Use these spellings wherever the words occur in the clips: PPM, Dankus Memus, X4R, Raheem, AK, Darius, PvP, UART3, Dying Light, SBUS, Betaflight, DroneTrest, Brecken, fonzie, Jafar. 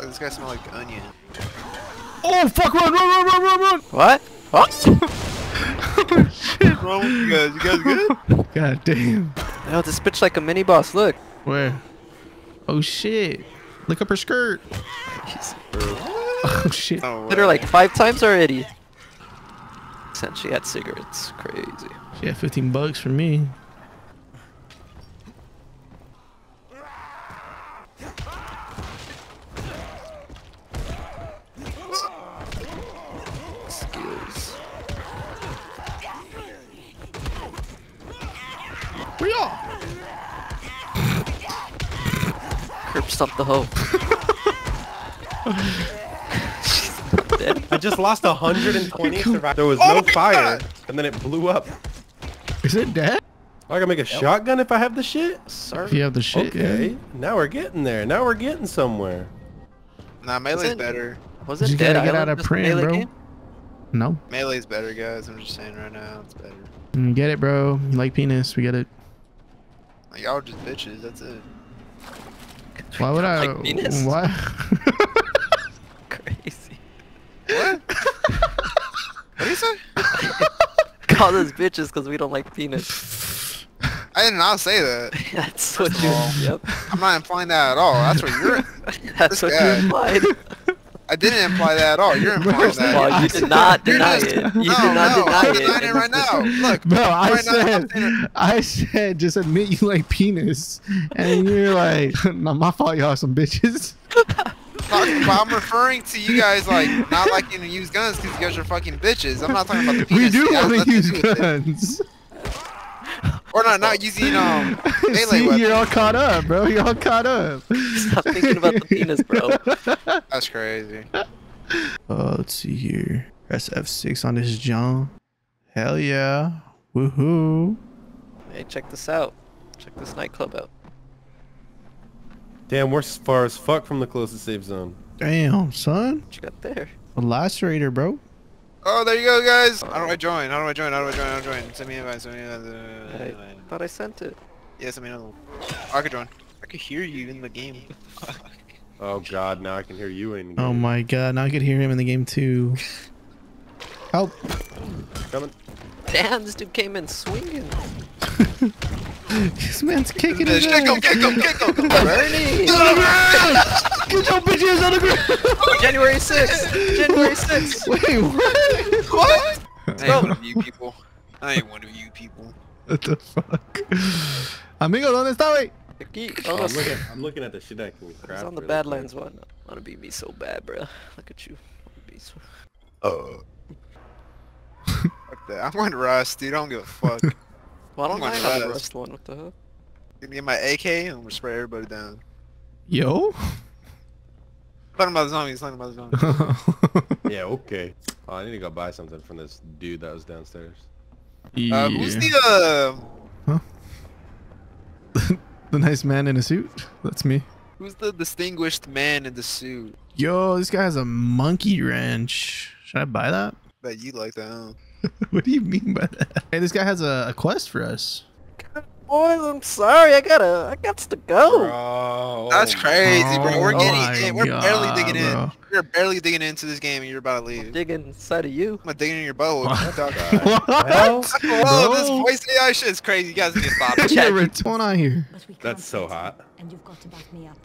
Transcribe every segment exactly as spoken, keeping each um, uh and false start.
Fuck, this guy smells like onion. Oh fuck! Run! Run! Run! Run! Run! Run! What? What? Shit! Wrong with you guys? You guys good? God damn! No, this bitch like a mini boss. Look. Where? Oh shit! Look up her skirt. Jeez, oh shit! No hit her like five times already. Since she had cigarettes, crazy. She had fifteen bucks for me. Curb stomp the hoe. I just lost one hundred twenty. There was oh no fire, God. And then it blew up. Is it dead? I can make a yep. shotgun if I have the shit. Sorry. If you have the shit. Okay. Yeah. Now we're getting there. Now we're getting somewhere. Nah, melee's better. Was it you dead? Gotta get out of print, bro. Game? No. Melee's better, guys. I'm just saying right now, it's better. We get it, bro. You like penis? We get it. Y'all just bitches, that's it. Why would I? Like penis? Why? Crazy. What? What do you say? Call us bitches because we don't like penis. I did not say that. That's what you. Yep. I'm not implying that at all. That's what you're. That's what guy. you implied. I didn't imply that at all. You're implying that. Well, you did not deny it. You no, did not no, deny I'm it. I'm denying it right now. Look, bro, I right said, now, I said, just admit you like penis, and you're like, not my fault, y'all some bitches. But I'm referring to you guys like not liking to use guns because you guys are fucking bitches. I'm not talking about the penis. We do want to use guns. Or not, not using um. melee See, weapons. You're all caught up, bro. You're all caught up. Stop thinking about the penis, bro. That's crazy. Uh, let's see here. Press F six on this John. Hell yeah! Woohoo! Hey, check this out. Check this nightclub out. Damn, we're far as fuck from the closest safe zone. Damn, son. What you got there? A lacerator, bro. Oh, there you go, guys. How do I join? How do I join? How do I join? How do I join? Send me an invite. Send me an invite. I thought I sent it. Yes, I mean, oh, I could join. I could hear you in the game. Oh God, now I can hear you in the game. Oh my God, now I could hear him in the game too. Help! Coming. Damn, this dude came in swinging. This man's kicking his ass. Kick him! Kick him! Kick him! Bernie! Get on the ground! Get your bitch ass on the ground! January sixth! January sixth! Wait, what? What? I ain't one of you people. I ain't one of you people. What the fuck? Amigo, ¿dónde está, wey? Oh, I'm, looking, I'm looking at the shit I can grab. It's on the Badlands one. I wanna be me so bad, bro. Look at you. I wanna be so... Uh. Fuck that. I'm going to Rust, dude. I don't give a fuck. Well, I don't mind how the rest one, what the hell? Give me my A K and I'm gonna spray everybody down. Yo? Talking about the zombies, talking about the zombies. Yeah, okay. Oh, I need to go buy something from this dude that was downstairs. Yeah. Uh, who's the, uh... Huh? The nice man in a suit? That's me. Who's the distinguished man in the suit? Yo, this guy has a monkey wrench. Should I buy that? Bet you like that, huh? What do you mean by that? Hey, this guy has a, a quest for us. God, boys, I'm sorry. I gotta, I got to go. Bro. That's crazy, bro. We're getting, oh in. we're God, barely digging bro. in. We're barely digging into this game, and you're about to leave. I'm digging inside of you. I'm digging in your boat. What? What? What? Whoa, this voice A I shit is crazy. You guys need to stop. Yeah, what's going on here? That's so hot. And you've got to back me up.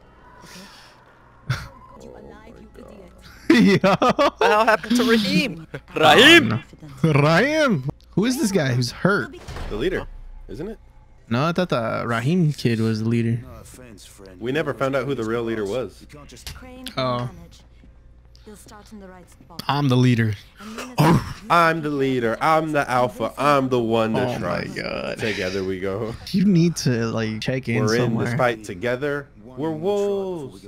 Yo. What the hell happened to Raheem? Raheem! Raheem! Who is this guy who's hurt? The leader, isn't it? No, I thought the Raheem kid was the leader. No offense, friend. We never found out who the real leader was. Oh. I'm the leader. Oh. I'm the leader. I'm the alpha. I'm the one to try. Oh my God. Together we go. You need to like check in We're somewhere. We're in this fight together. We're wolves.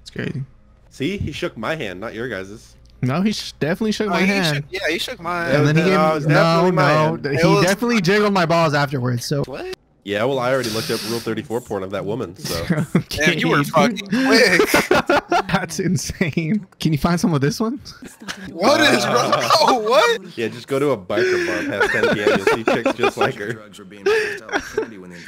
It's crazy. See, he shook my hand, not your guys's. No, he sh definitely shook oh, my he hand. Shook, yeah, he shook mine. And then he gave no, no, no. He was... definitely jiggled my balls afterwards. So. What? Yeah, well, I already looked up Rule thirty-four porn of that woman. So. Okay. Damn, you were fucking quick. That's insane. Can you find some of this one? What uh, is wrong? Oh, what? Yeah, just go to a biker bar past ten P M You'll see chicks just like her.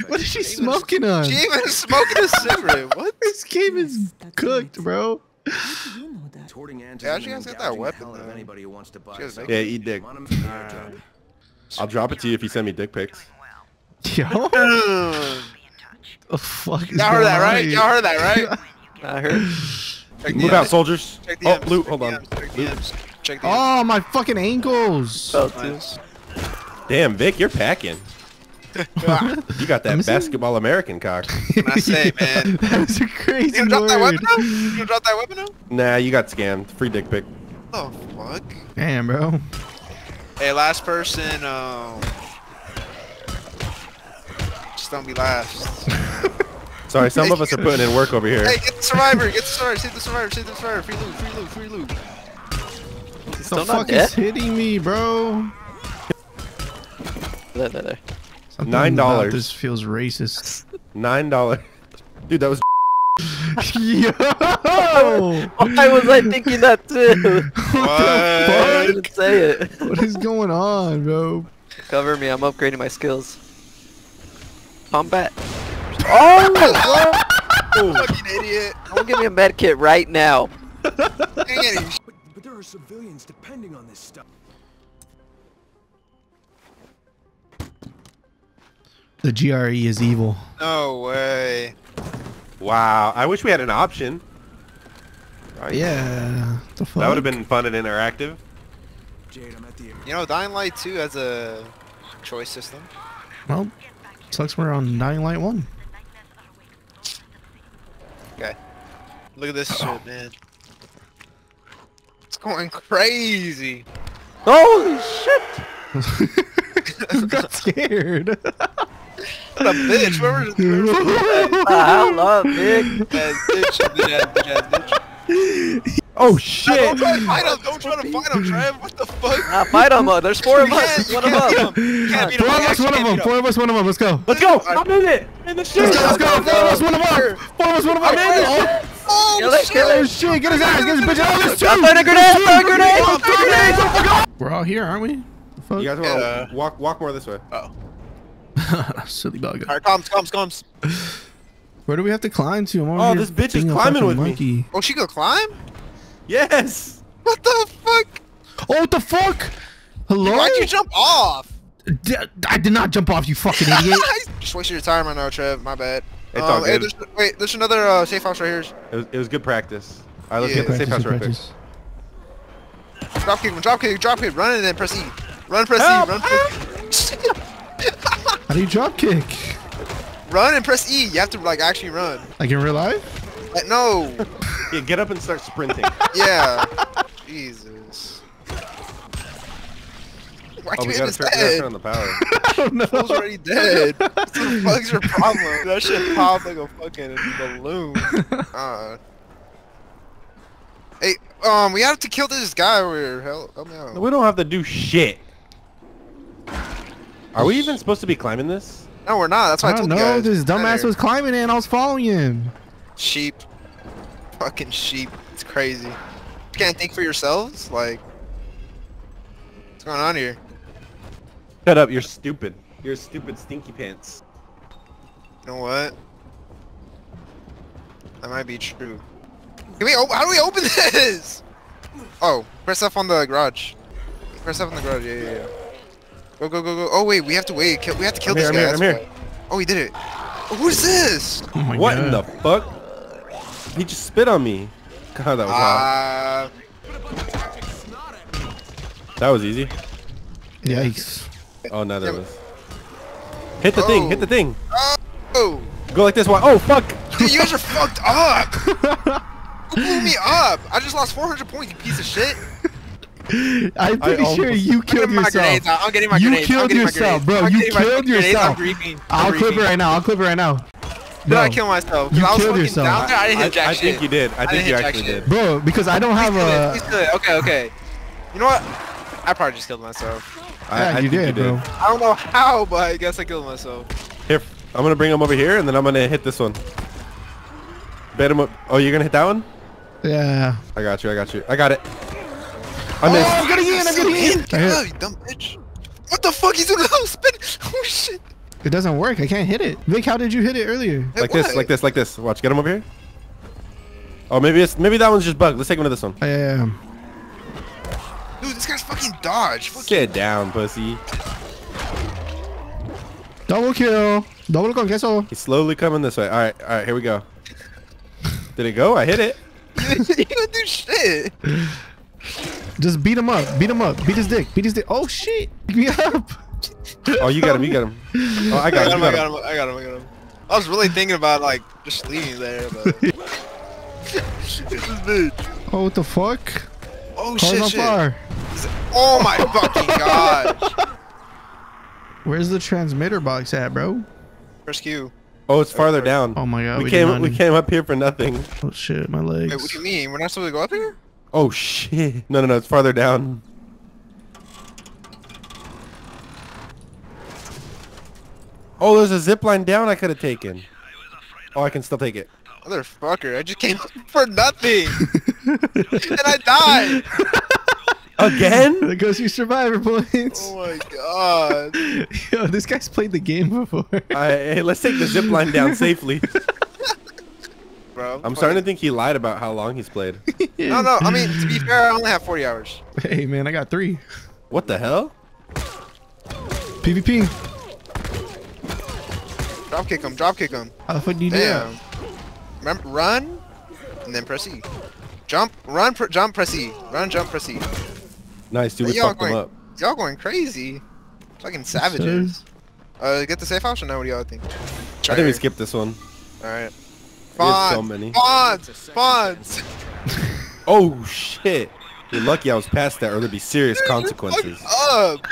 What is she smoking on? She even smoking a cigarette. What? This game is cooked, bro. Yeah, she has got that weapon. Yeah, eat dick. Uh, I'll drop it to you if you send me dick pics. Yo. The fuck is Y'all heard that, right? Y'all heard that, right? I heard. Move out, soldiers. Oh, blue. Hold on. Oh, my fucking ankles. Damn, Vic, you're packing. You got that basketball American cock. What can I say, man? That's a crazy you drop that weapon out? You drop that weapon out? Nah, you got scammed. Free dick pic. Oh fuck. Damn, bro. Hey, last person. Um, just don't be last. Sorry, some of us are putting in work over here. Hey, get the survivor! Get the survivor! Save the survivor! Save the survivor! Free loot! Free loot! Free loot! He's still the fuck dead? Is hitting me, bro? There, there, there. Something Nine dollars. This feels racist. Nine dollars. Dude, that was. Yo! Why was I thinking that too? What? What? Say it. What is going on, bro? Cover me. I'm upgrading my skills. Combat. Oh! Fucking idiot! Don't give me a med kit right now. Dang it! But, but there are civilians depending on this stuff. The G R E is evil. No way. Wow. I wish we had an option. Right. Yeah. The fuck? That would have been fun and interactive. Jade, I'm at the you know, Dying Light two has a choice system. Well, sucks we're on Dying Light one. Okay. Look at this oh. shit, man. It's going crazy. Holy shit! I got scared. What a bitch! Where was it? I love big ass bitch. Oh shit! Don't try to fight him! Don't try to fight him, Trav! What the fuck? Nah, fight him! Uh, there's four of us. One of us. Four of us. One of them. Four of us. One of them. Let's go. Let's go. I'm in it. In the shit. Let's go. Four of us. One of them. Four of us. One of them. I'm in it. Oh shit! Shit! Get his ass! Get his bitch out of this too! Throw a grenade! Throw a grenade! Throw a grenade! We're all here, aren't we? Fuck. You guys want to uh, walk walk more this way? Uh oh. Silly bugger. Alright, comms, comms, comms. Where do we have to climb to? Oh, this bitch is climbing with monkey. me. Oh, she gonna climb? Yes. What the fuck? Oh, what the fuck? Hello? Dude, why'd you jump off? D I did not jump off, you fucking idiot. Just wasted your time right now, Trev. My bad. It's um, all good. Hey, there's, wait, there's another uh, safe house right here. It was, it was good practice. Alright, let's yeah. get the safe house right quick. Drop kick, drop kick, drop kick. Run and then press E. Run, press Help. E, run, press E. How do you drop kick? Run and press E. You have to like actually run. Like in real life? Like, no. Yeah, get up and start sprinting. Yeah. Jesus. Why oh, we gotta turn on the power. I don't know. Cole's already dead. What the fuck's your problem? That shit popped like a fucking balloon. Uh. Hey, um, we have to kill this guy over here. Help, help me out. We don't have to do shit. Are we even supposed to be climbing this? No, we're not. That's why I, I told you guys. I don't know. This dumbass was climbing and I was following him. Sheep. Fucking sheep. It's crazy. You can't think for yourselves? Like, what's going on here? Shut up. You're stupid. You're stupid stinky pants. You know what? That might be true. Can we how do we open this? Oh, press F on the garage. Press F on the garage. Yeah, yeah, yeah. Go, go, go, go. Oh wait, we have to wait. We have to kill I'm this here, guy. I'm here, I'm here. Oh, he did it. Oh, who's this? Oh my what God. in the fuck? He just spit on me. God, that was hot. Uh... That was easy. Yikes. Oh no, that yeah. was. Hit the oh. thing. Hit the thing. Oh. Go like this one. Oh fuck. Dude, you guys are fucked up. You blew me up! I just lost four hundred points, you piece of shit! I'm pretty I sure you killed yourself. I'm getting my grenades. You killed yourself, bro. You killed yourself. I'll clip it right now. I'll clip it right now. No, I killed myself. You I was killed yourself. Down there, I didn't hit jack I, I shit. I think you did. I, I think you actually did. Bro, because I don't have a... He's good. Okay, okay. You know what? I probably just killed myself. Yeah, I, I you did, you bro. Did. I don't know how, but I guess I killed myself. Here, I'm gonna bring him over here, and then I'm gonna hit this one. Bet him up. Oh, you're gonna hit that one? Yeah. I got you. I got you. I got it. I missed. Oh, I'm gonna get in. I'm gonna get in. Get out, you dumb bitch. What the fuck? He's doing a little spin. Oh shit. It doesn't work. I can't hit it. Vic, how did you hit it earlier? Like this. Like this. Like this. Watch. Get him over here. Oh, maybe it's maybe that one's just bugged. Let's take him to this one. I am. Dude, this guy's fucking dodge. Fucking Get down, pussy. Double kill. Double conqueso. He's slowly coming this way. All right, all right, here we go. Did it go? I hit it. You don't do shit. Just beat him up. Beat him up. Beat his dick. Beat his dick. Oh shit! Pick me up. Oh, you got him. You got him. Oh, I got him. I got him. I got him. I got him. I was really thinking about like just leaving there, but. This is big. Oh, what the fuck? Oh shit! shit. Fire. Oh my fucking god! Where's the transmitter box at, bro? Press Q. Oh, it's farther oh, down. Oh my god! We, we came. We came up here for nothing. Oh shit! My legs. Wait, what do you mean? We're not supposed to go up here? Oh shit! No, no, no! It's farther down. Oh, there's a zip line down I could have taken. Oh, I can still take it. Motherfucker! I just came up for nothing, and I died. Again? There goes your survivor points. Oh my god. Yo, this guy's played the game before. All right, hey, let's take the zip line down safely. Bro, I'm, I'm starting to think he lied about how long he's played. No, no, I mean, to be fair, I only have forty hours. Hey, man, I got three. What the hell? P v P. Drop kick him, drop kick him. How the fuck do you do that? Remember, run, and then press E. Jump, run, pr jump, press E. Run, jump, press E. Nice, dude. We fucked them up. Y'all going crazy. Fucking savages. Uh, get the safe option now. What do y'all think? I think we skipped this one. Alright. Bonds! So many. Bonds! Bonds! Oh, shit. You're lucky I was past that, or there'd be serious dude, consequences. Up.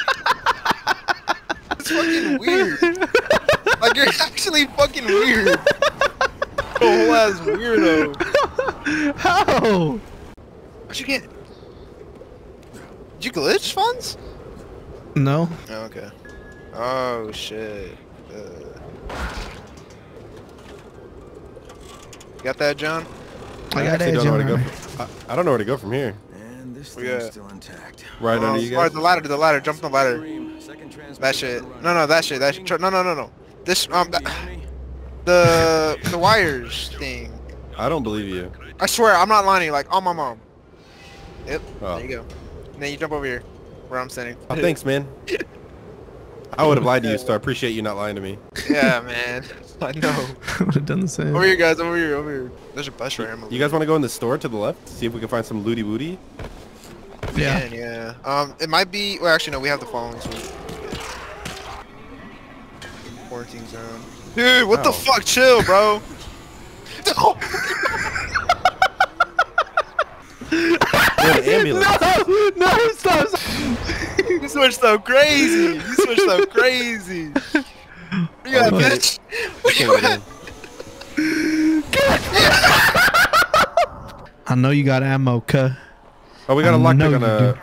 It's fucking weird. Like, you're actually fucking weird. Whole ass weirdo. How? How'd you get? Did you glitch, Fonz? No. Oh, okay. Oh shit. Uh... You got that, John? I, I got that, don't John. Know where to go. I, I don't know where to go from here. And this thing's got... still intact. Right oh, under you guys. Alright, the ladder, to the ladder, jump on the ladder. That shit. No, no, that shit. That shit. No, no, no, no. This um. That... The the wires thing. I don't believe you. I swear, I'm not lying. Like, on my mom. Yep. Oh. There you go. And then you jump over here, where I'm standing. Oh, thanks, man. I would have lied to you, so I appreciate you not lying to me. Yeah, man. I know. I would have done the same. Over here, guys. Over here. Over here. There's a bus right here. You guys want to go in the store to the left? See if we can find some looty booty. Yeah. Man, yeah. Um, it might be. Well, actually, no. We have the following one. Quarantine zone. Dude, what oh. the fuck? Chill, bro. No. No, no, stop, stop. You switched so crazy. You switched so crazy. Where you at, oh, bitch? Where you at? I know you got ammo, cuh. Oh, we got I a lockpick on a do.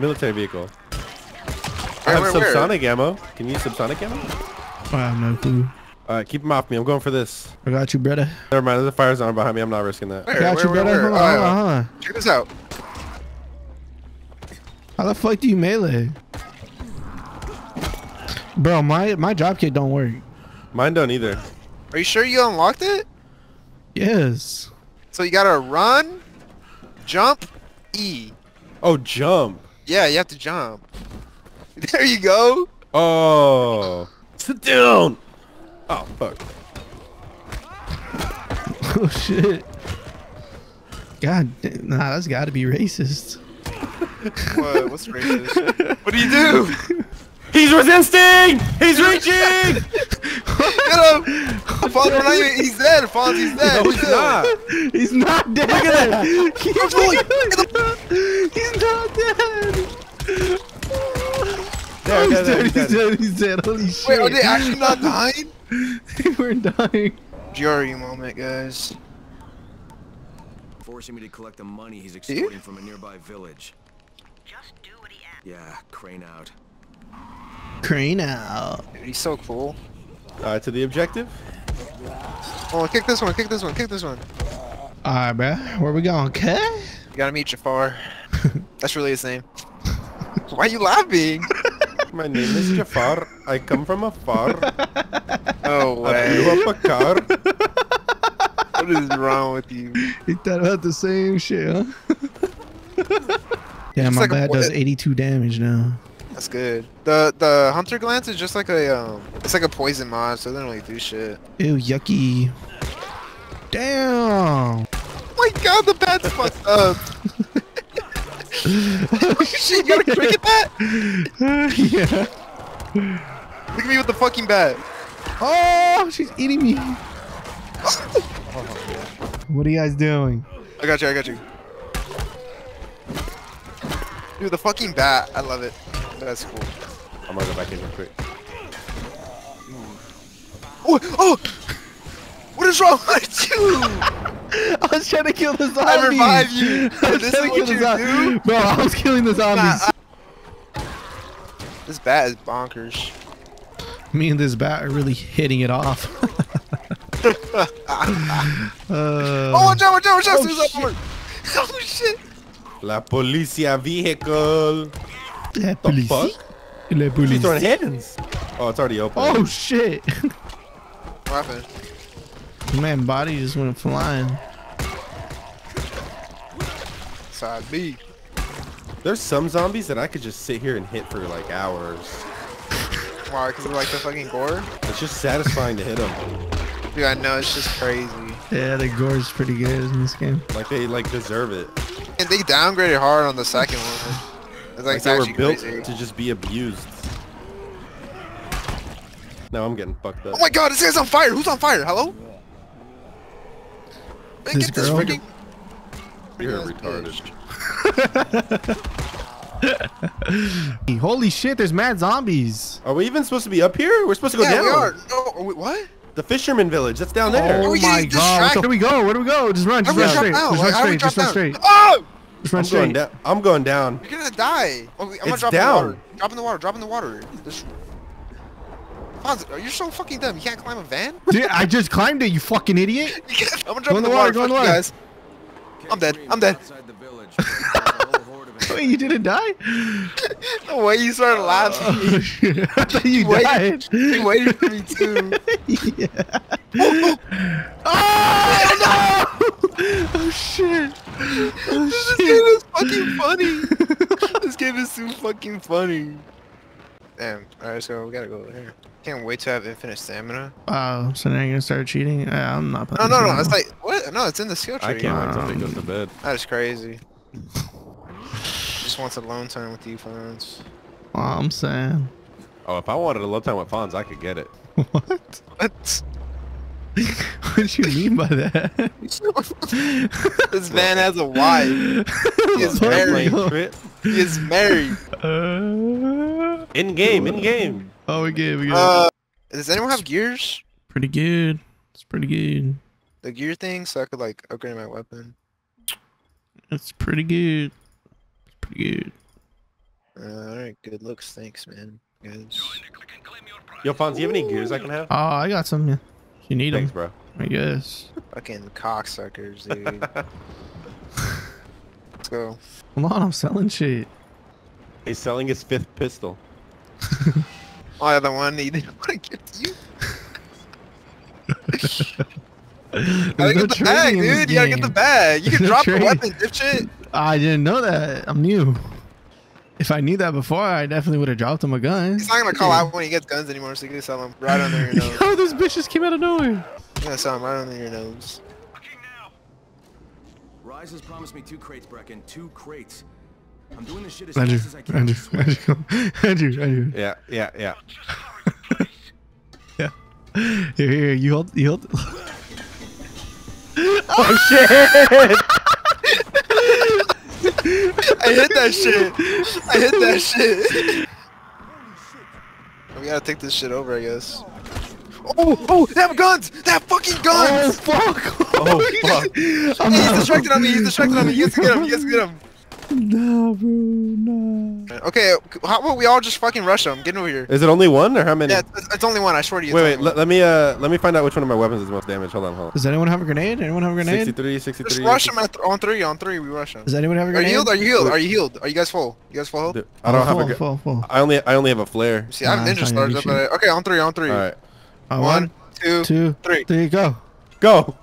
military vehicle. I have where, where, subsonic where? ammo. Can you use subsonic ammo? I have no clue. Alright, keep him off me. I'm going for this. I got you, brother. Never mind. There's a fire zone behind me. I'm not risking that. I got where, you, where, brother. Where, where? Hold on, hold on. Check this out. How the fuck do you melee? Bro, my my dropkick don't work. Mine don't either. Are you sure you unlocked it? Yes. So you gotta run, jump, E. Oh, jump. Yeah, you have to jump. There you go. Oh. Sit down. Oh, fuck. Oh, shit. God damn. Nah, that's gotta be racist. What? What's racist? What do you do? He's resisting! He's reaching! Get him! Fonz, he's dead! Fonz, he's dead! No, he's not! He's not dead! Look at that! He's, he's not dead! There, he's, there, dead, he's, dead. Dead. he's dead, he's dead, holy shit! Wait, are they actually not dying? They weren't dying. G R U moment, guys. Forcing me to collect the money he's extorting yeah? from a nearby village. Just do what he asks. Yeah, crane out. Crane out. Dude, he's so cool. Alright, to the objective. Oh, kick this one, kick this one, kick this one. Alright, bro. Where we going, okay? You gotta meet Jafar. That's really his name. Why are you laughing? My name is Jafar. I come from afar. Oh, way. I blew up a car. What is wrong with you? You thought about the same shit, huh? Yeah, it's my like bat does eighty-two damage now. That's good. The the hunter glance is just like a um, it's like a poison mod, so they don't really do shit. Ew, yucky. Damn. Oh my God, the bat's fucked up. Shit, you got a cricket bat? Uh, yeah. Look at me with the fucking bat. Oh, she's eating me. Oh, what are you guys doing? I got you. I got you. Dude, the fucking bat. I love it. That's cool. I'm gonna go back in real quick. Oh, oh! What is wrong with you? I was trying to kill the zombies. I revive you. I was this is what you do? Bro, I was killing the zombies. Nah, I... This bat is bonkers. Me and this bat are really hitting it off. uh... Oh, watch out, watch out, watch out. Oh, shit. Oh, shit. La policia vehicle. La police. The fuck? La police. She's throwing hands. Oh, it's already open. Oh shit! What happened? Man, body just went flying. Side B. There's some zombies that I could just sit here and hit for like hours. Why? Because of like the fucking gore? It's just satisfying to hit them. Dude, I know, it's just crazy. Yeah, the gore is pretty good in this game. Like they like deserve it. And they downgraded hard on the second one. It's like, like they were built crazy. To just be abused. No, I'm getting fucked up. Oh my God, this guy's on fire! Who's on fire? Hello? Man, this get girl? This freaking... You're retarded. Holy shit, there's mad zombies. Are we even supposed to be up here? We're supposed to go yeah, down. Yeah, we are. No, are we, what? The fisherman village, that's down there. Oh, oh my God. Where do we go? Where do we go? Just run, just run straight. Just run straight, just run straight. Oh! I'm going down. I'm going down. You're gonna die. I'm gonna drop in the water. Drop in the water. Drop in the water. This... You're so fucking dumb. You can't climb a van? Dude, I just climbed it, you fucking idiot. I'm gonna drop in the water. Go in the water. Guys. I'm dead. I'm dead. Wait, you didn't die? The way you started laughing. I thought you died. You waited for me too. Yeah. Oh no! Oh shit! Oh, this shit. Game is fucking funny. This game is too fucking funny. Damn. All right, so we gotta go over here. Can't wait to have infinite stamina. Wow. So now you're gonna start cheating? Uh, I'm not playing. No, no, no. It's like what? No, it's in the skill tree. I can't wait till they go to bed. That is crazy. Just wants alone time with you, Fonz. Oh, I'm saying. Oh, if I wanted a alone time with Fonz, I could get it. What? What? What did you mean by that? This man has a wife. He is married. He is married. Uh, in game, in game. Oh, we good, we good. Uh, does anyone have gears? Pretty good. It's pretty good. The gear thing, so I could like upgrade my weapon. It's pretty good. It's pretty good. Uh, all right, good looks. Thanks, man. Guys. Yo, Fonz, do you have any gears I can have? Oh, uh, I got some. Yeah. You need Thanks, them, bro. I guess. Fucking cocksuckers, dude. Let's go. Come on, I'm selling shit. He's selling his fifth pistol. Oh, yeah, the one he didn't want to give to you. I get the bag, dude. You gotta get the bag. You can drop the weapon, dipshit. I didn't know that. I'm new. If I knew that before, I definitely would have dropped him a gun. He's not gonna call out when he gets guns anymore, so you can sell them right under your nose. Oh, those bitches came out of nowhere. I'm gonna sell them right under your nose. Rise has promised me two crates, Brecken. Two crates. I'm doing this shit as fast as I can. Andrew, Andrew, Andrew, Andrew. Yeah, yeah, yeah. Yeah. Here, here, you hold, you hold. Oh shit! I hit that shit. I hit that shit. We gotta take this shit over, I guess. Oh, oh, they have guns! They have fucking guns! Oh, fuck! Oh, fuck. He's distracted on me, he's distracted on me. Yes, get him, yes, get him. Nah, bro, nah. Okay, how about we all just fucking rush him? Get over here. Is it only one, or how many? Yeah, it's, it's only one, I swear to you. Wait, wait, let, let me uh, let me find out which one of my weapons is the most damage. Hold on, hold on. Does anyone have a grenade? Anyone have a grenade? sixty-three, sixty-three. Just rush him at th on three, on three, we rush him. Does anyone have a grenade? Are you healed? Are you healed? Are you healed? Are you guys full? You guys full health? Dude, I don't oh, have full, a full, full. I only, I only have a flare. See, nah, I have ninja stars up. Okay, on three, on three. All right. One, one two, two, three. There you go. Go.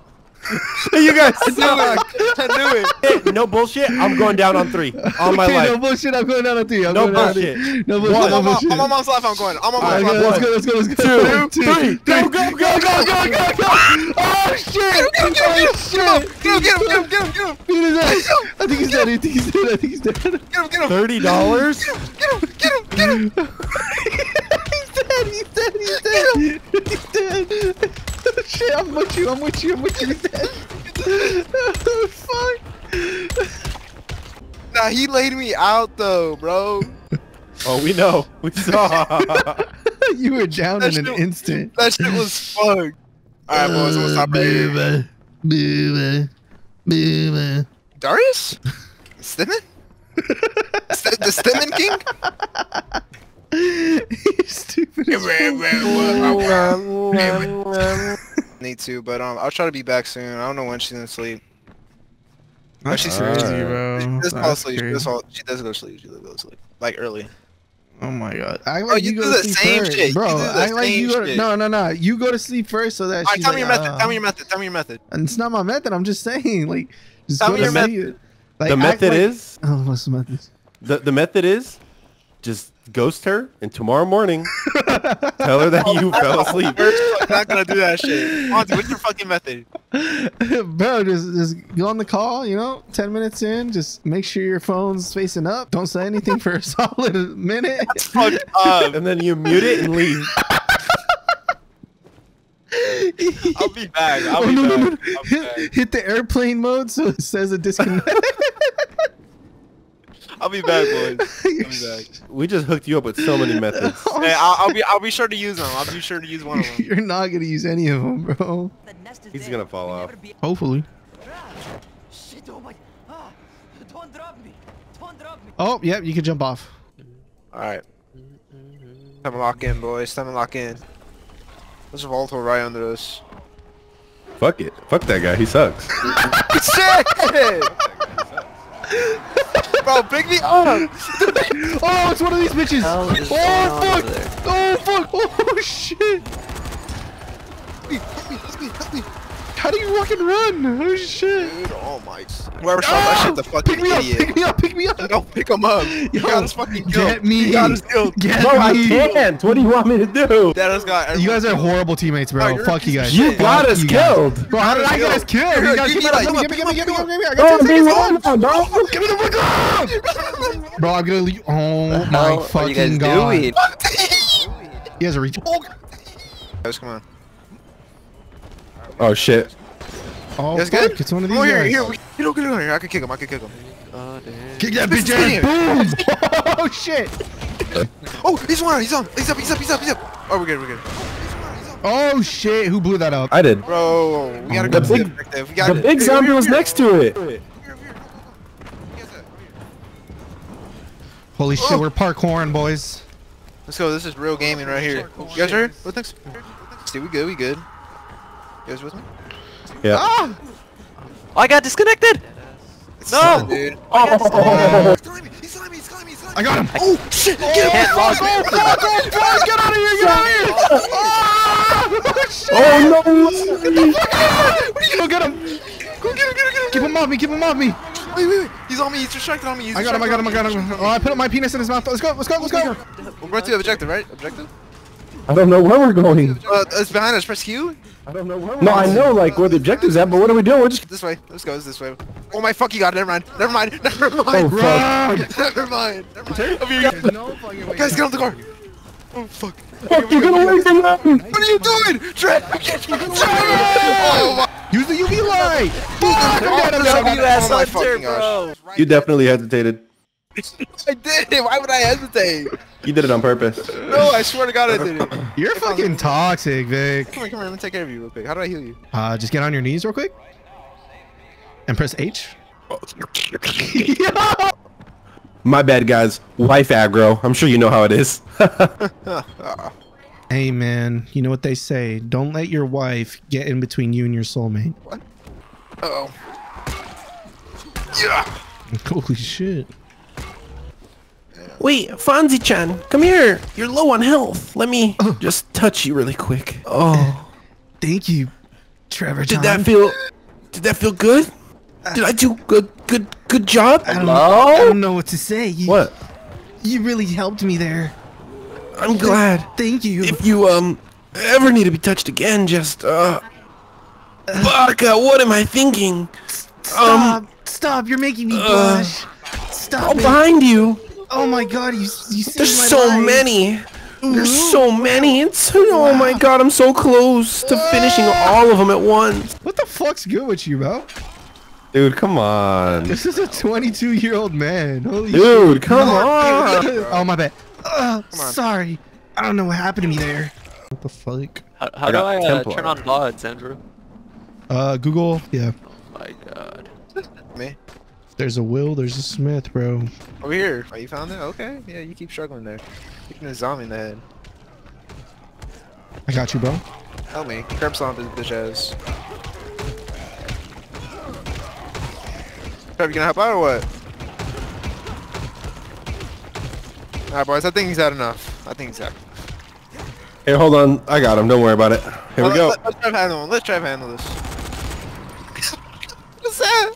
You guys suck. I knew it. No bullshit. I'm going down on three. All okay, my life. No bullshit. I'm going down on three. I'm no, going bullshit. Down on three. No bullshit. One. No bullshit. I'm on mom's life. I'm going. I'm on mom's life. Let's go. Let's go. Let's go. Two. Two. Three. Go. Go. Go. Go. Go. Go. Go. Go. Oh shit. Get him. Get him. Get him. Get him. Get him. Get him. Get him. Beat his ass. I think he's dead. I think he's dead. I think he's dead. Get him. Get him. Thirty dollars. Get him. Get him. Get him. Get him. He's dead. He's dead. He's dead. He's dead. Shit, I'm with you, I'm with you, I'm with you. Oh, fuck. Nah, he laid me out though, bro. Oh, we know. We saw. You were down that in shit, an instant. That shit was fun. Alright, boys, what's up, baby? Baby. Baby. Darius? Stimmin? St the Stimmin King? You stupid. Need to, but um, I'll try to be back soon. I don't know when she's gonna sleep. No, she's crazy, bro. She does fall asleep. She does, fall, she does go to sleep. She does go to sleep, like early. Oh my god! I like oh, you, you do the same first. Shit, bro. You do the I like same you. Go to, shit. No, no, no. You go to sleep first, so that. Right, she's tell like, me your method. Uh, tell me your method. Tell me your method. And it's not my method. I'm just saying, like, just tell me your method. Like, the method like, is. Oh, what's the method? The the method is, just. Ghost her, and tomorrow morning, tell her that you fell asleep. I'm not gonna do that shit. Monty, what's your fucking method? Bro, just, just go on the call, you know, ten minutes in, just make sure your phone's facing up. Don't say anything for a solid minute. That's fucked up. And then you mute it and leave. I'll be back. I'll oh, be, no, back. No, no. I'll be hit, back. Hit the airplane mode so it says a disconnect. I'll be back, boys. I'll be back. We just hooked you up with so many methods. Hey, I'll, I'll be, I'll be sure to use them. I'll be sure to use one of them. You're not gonna use any of them, bro. He's gonna fall off. Hopefully. Oh, yep, you can jump off. All right. Time to lock in, boys. Time to lock in. There's a volatile right under us. Fuck it. Fuck that guy. He sucks. Shit. Bro, pick me up! Oh, it's one of these bitches! Oh fuck! Oh fuck! Oh shit! Help me, help me, help me, help me. How do you fucking run? Oh shit! Dude, oh my god. Whoever shot that shit, the fucking idiot. Pick me up, pick me up, pick me up! Don't pick him up! You got us fucking killed. Get me! You got us killed. Get me! Bro, I can't! What do you want me to do? You guys are horrible teammates, bro. Fuck you guys. You got us killed! Bro, how did I get us killed? You guys, give me, give me, give me, give me, give me! I got ten seconds left! Give me the fuck up! Bro, I'm gonna leave. Oh my fucking god. You guys are reaching. Guys, come on. Oh shit! Oh, that's good. It's one of these. Oh, here, guys. Here, we, you don't get out here. I can kick him. I can kick him. Oh, damn. Kick that bitch ass! Boom! Oh shit! Oh, he's one. He's on. He's up. He's up. He's up. He's up. Oh, we're good. We're good. Oh shit! Who blew that up? I did. Bro, we gotta oh, go. The big, we got the big zombie was next to it. Holy shit! Oh. We're parkouring, boys. Let's go. This is real gaming right here. You guys ready? What next? See, we good. We good. You guys with me? Yeah. Ah! I got disconnected! It's no! Dude. I got oh. He's climbing! He's climbing! He's climbing! He's climbing! I got him! Oh shit! Get him! Oh, oh, oh, oh, oh, get out of here! Get out of here! Oh, oh shit! Oh no! Get the fuck out of here! What are you gonna get him? Go get him! Get him! Get him! Keep him off me! Keep him off me! Wait, wait, wait! He's on me! He's distracted on me! He's I got him! I got him! I got him! Oh, I put up my penis in his mouth! Let's go! Let's go! Let's go! We're going to the objective, right? Objective? I don't know where we're going. Uh, it's behind us. Press Q. I don't know where we're no, going. No, I know like where the objective's at, but what are we doing? We're just this way. Let's go. It's this way. Oh my fuck! You got it. Never mind. Never mind. Never mind. Oh, run. Never mind. Never mind. I mean, you got no fucking way. Guys, get out of the car. Oh fuck. Fuck! You're gonna wait for me. What are you doing, Trent? Oh, use the U V light. Fuck! Oh, you definitely hesitated. I did it. Why would I hesitate? You did it on purpose. No, I swear to God I did it. You're come fucking on. Toxic, Vic. Come here, come here. Let me take care of you real quick. How do I heal you? Uh, just get on your knees real quick. And press H. My bad, guys. Wife aggro. I'm sure you know how it is. Hey, man. You know what they say. Don't let your wife get in between you and your soulmate. What? Uh-oh. Yeah. Holy shit. Wait, Fonzie-chan, come here. You're low on health. Let me just touch you really quick. Oh, thank you, Trevor. Did that feel? Did that feel good? Uh, Did I do good? Good? Good job? I don't, Hello? I don't know what to say. You, what? You really helped me there. I'm glad. Th thank you. If you um ever need to be touched again, just uh. uh Barca, what am I thinking? Stop! Um, stop! You're making me uh, blush. Stop! Oh, it. Behind you! Oh my God! You you see There's my so life. many. There's so many. It's oh wow. my God! I'm so close to finishing all of them at once. What the fuck's good with you, bro? Dude, come on. This is a twenty-two-year-old man. Holy Dude, shit. come on. Oh my bad. Uh, sorry. I don't know what happened to me there. What the fuck? How, how I do I uh, turn on mods, Andrew? Uh, Google. Yeah. Oh my God. Me. There's a Will. There's a Smith, bro. Over here. Oh, you found it? Okay. Yeah, you keep struggling there. You can zombie in the head. I got you, bro. Help me. Crepes on this bitch ass. Crep, you gonna help out or what? Alright, boys. I think he's had enough. I think he's had enough. Here, hold on. I got him. Don't worry about it. Here well, we go. Let, let's try to handle him. Let's try to handle this. What's that?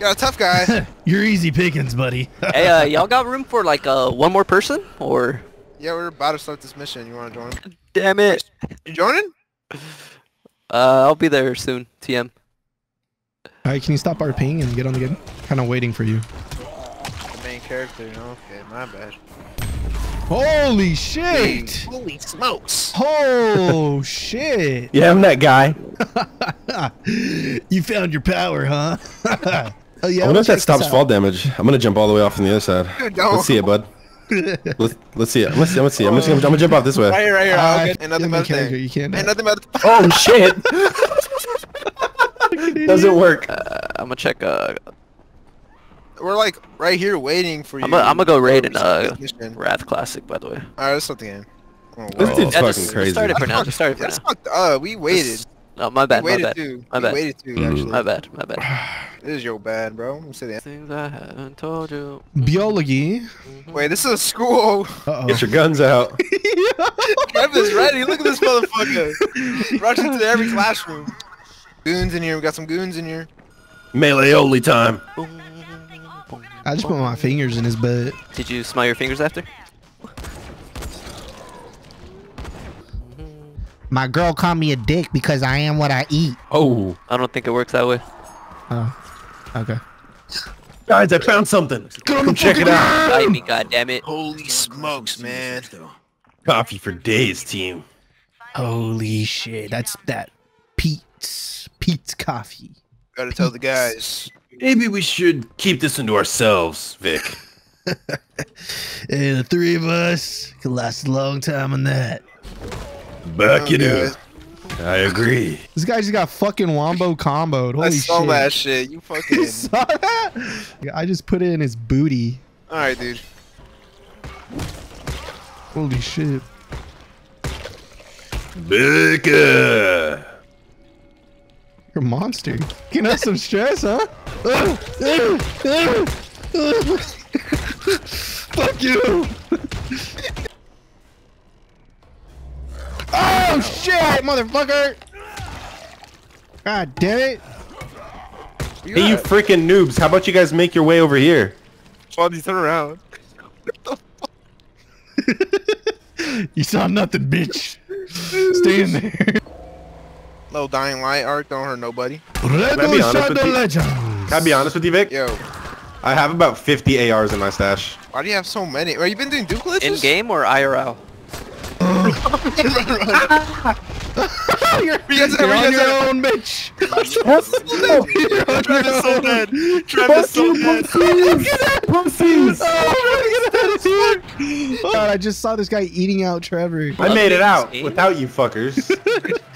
You're a tough guy. You're easy pickings, buddy. Hey, uh, y'all got room for like uh, one more person, or? Yeah, we're about to start this mission. You want to join? Damn it! You joining? Uh, I'll be there soon. T M. All right, can you stop our ping and get on the game? Kind of waiting for you. The main character. Okay, my bad. Holy shit! Dude, holy smokes! Oh shit! Yeah, I'm that guy. You found your power, huh? Oh, yeah, I wonder if that stops fall damage. I'm gonna jump all the way off on the other side. No. Let's see it, bud. let's let's see it. I'm gonna see. I'm gonna see. I'm, just gonna, I'm gonna jump off this way. Right here, right here. Uh, okay. Another mother thing. You can't. Another mother. Oh shit! Doesn't work. Uh, I'm gonna check. Uh, We're like right here waiting for you. I'm gonna go raid in uh Wrath Classic, by the way. All right, let's start the game. Oh, this dude's fucking just, crazy. Started for now. Just started for now. Uh, we waited. Just, oh my bad. We waited my bad. Too. My we bad. Waited too, actually. My bad. My bad. This is your bad, bro. Let me say that. Things I haven't told you. Biology. Wait, this is a school. Uh-oh. Get your guns out. Kev is ready. Look at this motherfucker. Rushing to every classroom. Goons in here. We got some goons in here. Melee only time. Boom. I just put my fingers in his butt. Did you smell your fingers after? My girl called me a dick because I am what I eat. Oh. I don't think it works that way. Oh. Okay. Guys, I found something. Come check it out. Bite me, goddammit. Holy smokes, man. Coffee for days, team. Holy shit. That's that Pete's. Pete's coffee. Gotta Pete's. tell the guys. Maybe we should keep this into ourselves, Vic. Hey, the three of us could last a long time on that. Back it up. I agree. This guy just got fucking wombo comboed. Holy shit. I saw shit. that shit. You fucking you saw that? I just put it in his booty. All right, dude. Holy shit. Becca. You're a monster. Getting us some stress, huh? Fuck you! Oh shit, motherfucker! God damn it! You hey, you freaking noobs! How about you guys make your way over here? Sean, you turn around. What the fuck? You saw nothing, bitch. Stay in there. Little Dying Light arc don't hurt nobody. Can I, be honest with you? Can I be honest with you, Vic? Yo, I have about fifty A Rs in my stash. Why do you have so many? Are you been doing duke glitches? In game or I R L? You're on your own, bitch. Travis so dead. Travis so dead. Look at that pussies. God, I just saw this guy eating out Trevor. I made it out without you fuckers.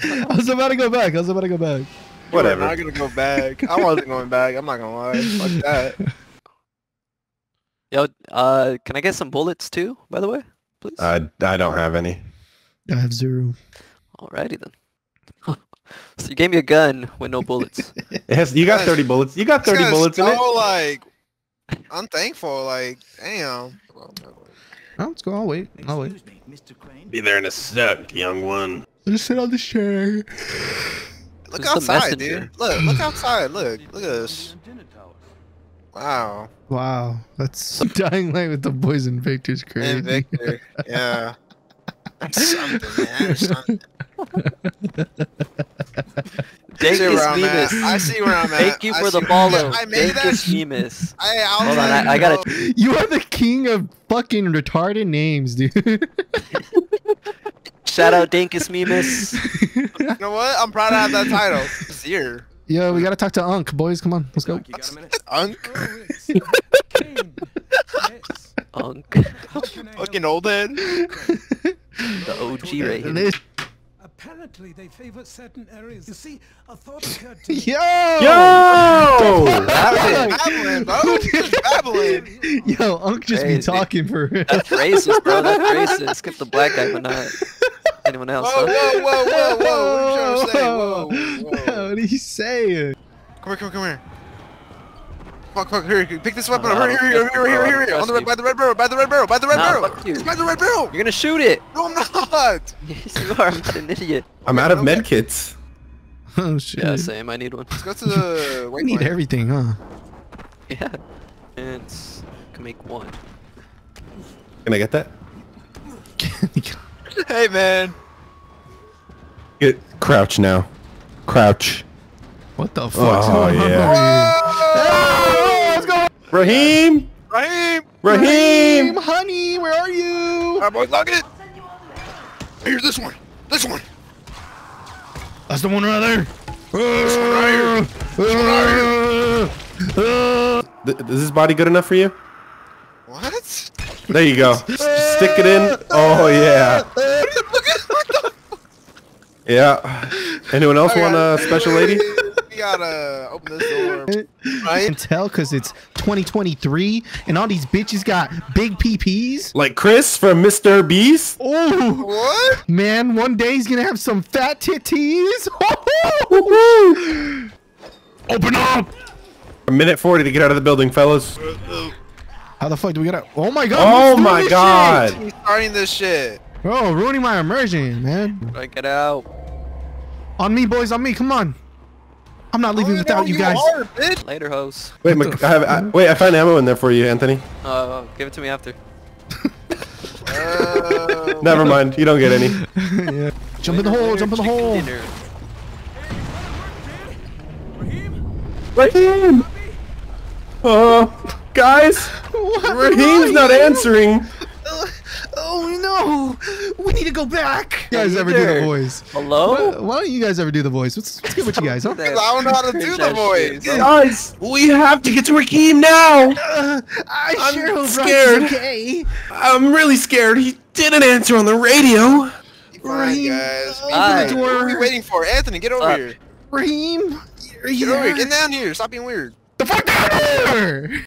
I was about to go back. I was about to go back. Whatever. I'm not gonna go back. I wasn't going back. I'm not gonna lie. Fuck that. Yo, uh, can I get some bullets too, by the way? Please? Uh, I don't have any. I have zero. Alrighty then. So you gave me a gun with no bullets. It has, you got thirty bullets. You got thirty bullets in it. Like, I'm thankful. Like, damn. Oh, let's go. I'll wait. I'll wait. Be there in a sec, young one. Just sit on the chair. Look outside, dude. Look, look outside. Look, look at this. Wow. Wow. That's Dying Light with the boys in Victor's crazy. And Victor. Yeah. That's something, man. That's something. Thank you, I see where I'm at. Thank you for the follow. I made that. I, Hold on, I, I got it. You are the king of fucking retarded names, dude. Shout out Dankus Memus. You know what? I'm proud I have that title. It's here. Yo, we gotta talk to Unk, boys. Come on, let's go. You got a minute? Unk. Unk. Fucking old head. The O G rating. Apparently they favor certain areas. You see, a thought occurred to me. Yo! Yo! Babbling, bro. Just babbling. Yo, Unk just hey, be talking dude. for real. That's racist, bro. That's racist. Skip the black guy, but not anyone else. Whoa, huh? whoa, whoa, whoa, whoa. What are you trying to say? Whoa, whoa. What are you saying? Come here, come here, come here. Fuck, fuck, here, pick this weapon up. Hurry, hurry, hurry, hurry, hurry, hurry. On the red, by the red barrel, by the red barrel, by the red barrel. Nah, fuck you. It's by the red barrel. You're gonna shoot it. No, I'm not. Yes, you are. I'm not an idiot. I'm out of med kits. Oh shit. Yeah, same. I need one. Let's go to the. We need everything, huh? Yeah. And I can make one. Can I get that? Hey man. Get crouch now. Crouch. What the fuck? Oh yeah. Raheem! Raheem! Raheem! Raheem! Honey, where are you? Alright, boys, lock it! Here's this one! This one! That's the one right there! This one right here! This one right here! Th is this body good enough for you? What? There you go. Stick it in. Oh, yeah. Yeah. Anyone else want a special lady? Gotta open this door, right? You can tell because it's twenty twenty-three and all these bitches got big P Ps. Like Chris from Mister Beast. Oh, what? Man, one day he's gonna have some fat titties. Open up. A minute forty to get out of the building, fellas. How the fuck do we gotta? Oh my god! Oh my god! He's starting this shit. Oh, ruining my immersion, man. Like it out. On me, boys. On me. Come on. I'm not leaving oh, without you, you guys. Are, bitch. Later, hoes. Wait, I have, I, wait, I found ammo in there for you, Anthony. Uh, give it to me after. uh, Never mind, you don't get any. Yeah. Jump later, in the hole, later, jump in the hole. Dinner. Raheem! Uh, guys, what? Raheem's not answering. Oh no! We need to go back. You guys ever do the voice? Hello? Why, why don't you guys ever do the voice? What's, what's good with you guys? Huh? I don't know how to do the voice. Guys, we have to get to Raheem now. Uh, I I'm sure scared. Okay. I'm really scared. He didn't answer on the radio. Raheem, guys. What are you waiting for? Anthony, get over uh, here. Raheem, get over here. Get down here. Stop being weird. The fuck out of here!